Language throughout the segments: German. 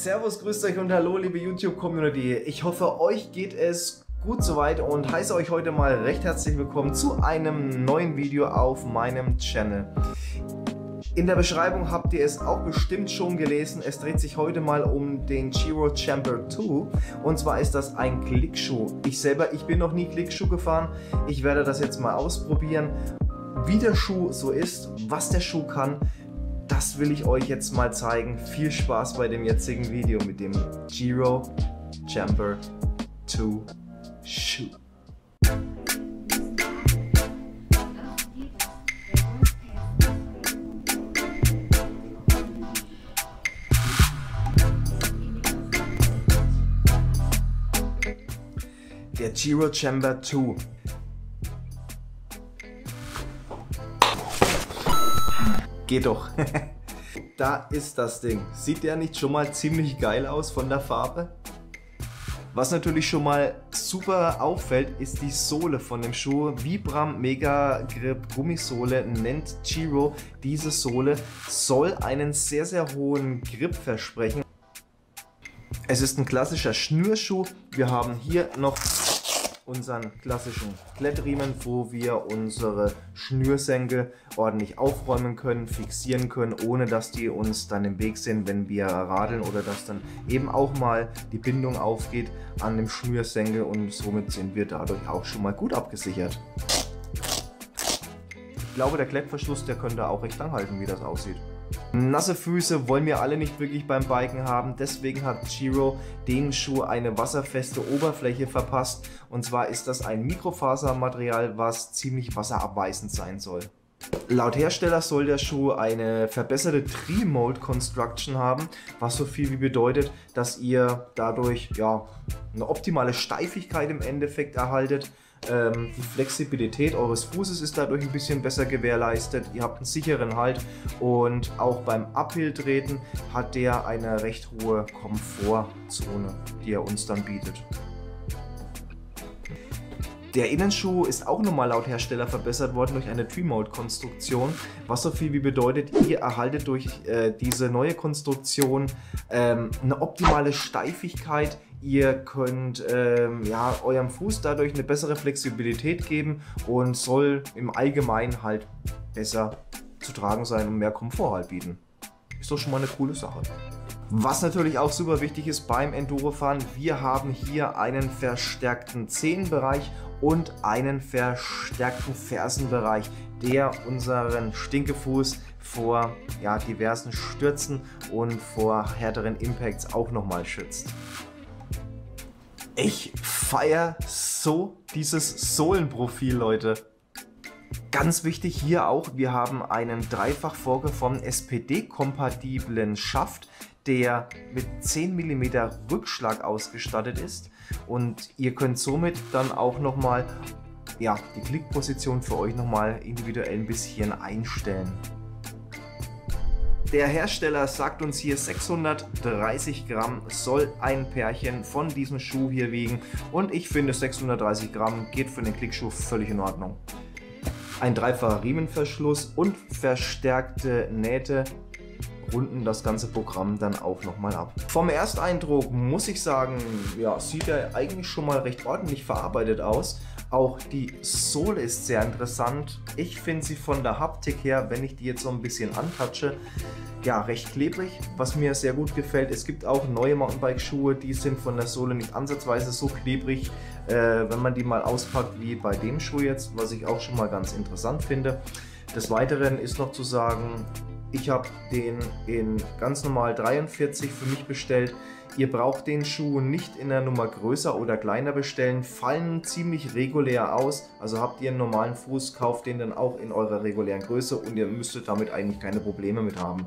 Servus, grüßt euch und hallo liebe YouTube-Community. Ich hoffe, euch geht es gut soweit und heiße euch heute mal recht herzlich willkommen zu einem neuen Video auf meinem Channel. In der Beschreibung habt ihr es auch bestimmt schon gelesen, es dreht sich heute mal um den Giro Chamber 2 und zwar ist das ein Klickschuh. Ich bin noch nie Klickschuh gefahren, ich werde das jetzt mal ausprobieren, wie der Schuh so ist, was der Schuh kann. Das will ich euch jetzt mal zeigen. Viel Spaß bei dem jetzigen Video mit dem Giro Chamber 2 Schuh. Der Giro Chamber 2. Geht doch. Da ist das Ding. Sieht der nicht schon mal ziemlich geil aus von der Farbe? Was natürlich schon mal super auffällt, ist die Sohle von dem Schuh. Vibram Mega Grip Gummisohle nennt Giro. Diese Sohle soll einen sehr, sehr hohen Grip versprechen. Es ist ein klassischer Schnürschuh. Wir haben hier noch unseren klassischen Klettriemen, wo wir unsere Schnürsenkel ordentlich aufräumen können, fixieren können, ohne dass die uns dann im Weg sind, wenn wir radeln oder dass dann eben auch mal die Bindung aufgeht an dem Schnürsenkel und somit sind wir dadurch auch schon mal gut abgesichert. Ich glaube, der Klettverschluss, der könnte auch recht lang halten, wie das aussieht. Nasse Füße wollen wir alle nicht wirklich beim Biken haben, deswegen hat Giro dem Schuh eine wasserfeste Oberfläche verpasst und zwar ist das ein Mikrofasermaterial, was ziemlich wasserabweisend sein soll. Laut Hersteller soll der Schuh eine verbesserte Tri-Mold-Construction haben, was so viel wie bedeutet, dass ihr dadurch ja, eine optimale Steifigkeit im Endeffekt erhaltet. Die Flexibilität eures Fußes ist dadurch ein bisschen besser gewährleistet, ihr habt einen sicheren Halt und auch beim Uphill-Treten hat der eine recht hohe Komfortzone, die er uns dann bietet. Der Innenschuh ist auch nochmal laut Hersteller verbessert worden durch eine Tri-Mold-Konstruktion, was so viel wie bedeutet, ihr erhaltet durch diese neue Konstruktion eine optimale Steifigkeit. Ihr könnt eurem Fuß dadurch eine bessere Flexibilität geben und soll im Allgemeinen halt besser zu tragen sein und mehr Komfort halt bieten. Ist doch schon mal eine coole Sache. Was natürlich auch super wichtig ist beim Endurofahren, wir haben hier einen verstärkten Zehenbereich und einen verstärkten Fersenbereich, der unseren Stinkefuß vor diversen Stürzen und vor härteren Impacts auch nochmal schützt. Ich feiere so dieses Sohlenprofil, Leute. Ganz wichtig hier auch, wir haben einen dreifach vorgeformten SPD-kompatiblen Schaft, der mit 10 mm Rückschlag ausgestattet ist. Und ihr könnt somit dann auch nochmal die Klickposition für euch nochmal individuell ein bisschen einstellen. Der Hersteller sagt uns hier, 630 Gramm soll ein Pärchen von diesem Schuh hier wiegen und ich finde 630 Gramm geht für den Klickschuh völlig in Ordnung. Ein dreifacher Riemenverschluss und verstärkte Nähte runden das ganze Programm dann auch nochmal ab. Vom Ersteindruck muss ich sagen, sieht er eigentlich schon mal recht ordentlich verarbeitet aus. Auch die Sohle ist sehr interessant. Ich finde sie von der Haptik her, wenn ich die jetzt so ein bisschen antatsche, recht klebrig, was mir sehr gut gefällt. Es gibt auch neue Mountainbike-Schuhe, die sind von der Sohle nicht ansatzweise so klebrig, wenn man die mal auspackt, wie bei dem Schuh jetzt, was ich auch schon mal ganz interessant finde. Des Weiteren ist noch zu sagen, ich habe den in ganz normal 43 für mich bestellt. Ihr braucht den Schuh nicht in der Nummer größer oder kleiner bestellen, fallen ziemlich regulär aus. Also habt ihr einen normalen Fuß, kauft den dann auch in eurer regulären Größe und ihr müsstet damit eigentlich keine Probleme mit haben.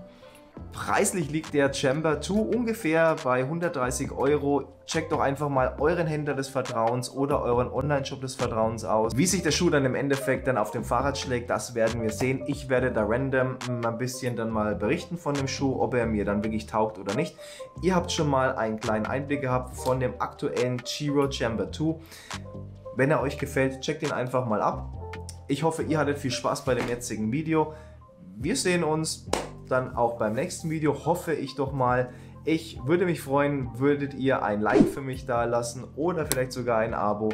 Preislich liegt der Chamber 2 ungefähr bei 130 €. Checkt doch einfach mal euren Händler des Vertrauens oder euren Online-Shop des Vertrauens aus. Wie sich der Schuh dann im Endeffekt dann auf dem Fahrrad schlägt, das werden wir sehen. Ich werde da random ein bisschen dann mal berichten von dem Schuh, ob er mir dann wirklich taugt oder nicht. Ihr habt schon mal einen kleinen Einblick gehabt von dem aktuellen Giro Chamber 2. Wenn er euch gefällt, checkt ihn einfach mal ab. Ich hoffe, ihr hattet viel Spaß bei dem jetzigen Video. Wir sehen uns dann auch beim nächsten Video, hoffe ich doch mal. Ich würde mich freuen, würdet ihr ein Like für mich da lassen oder vielleicht sogar ein Abo.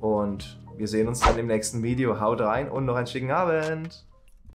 Und wir sehen uns dann im nächsten Video. Haut rein und noch einen schicken Abend!